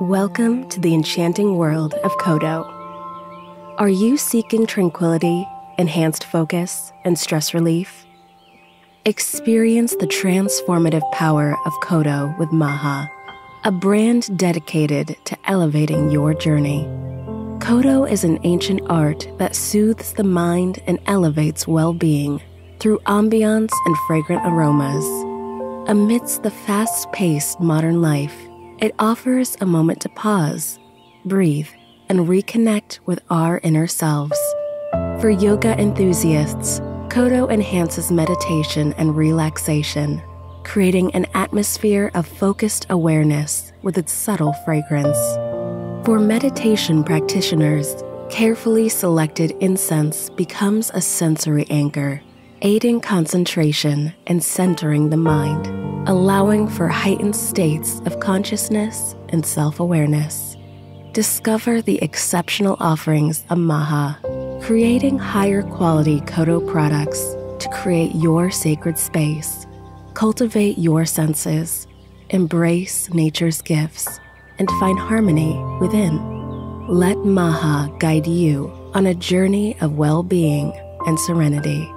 Welcome to the enchanting world of Kodo. Are you seeking tranquility, enhanced focus, and stress relief? Experience the transformative power of Kodo with Maha, a brand dedicated to elevating your journey. Kodo is an ancient art that soothes the mind and elevates well-being through ambiance and fragrant aromas. Amidst the fast-paced modern life, it offers a moment to pause, breathe, and reconnect with our inner selves. For yoga enthusiasts, Kodo enhances meditation and relaxation, creating an atmosphere of focused awareness with its subtle fragrance. For meditation practitioners, carefully selected incense becomes a sensory anchor, aiding concentration and centering the mind, allowing for heightened states of consciousness and self-awareness. Discover the exceptional offerings of Maha, creating higher quality Kodo products to create your sacred space. Cultivate your senses, embrace nature's gifts, and find harmony within. Let Maha guide you on a journey of well-being and serenity.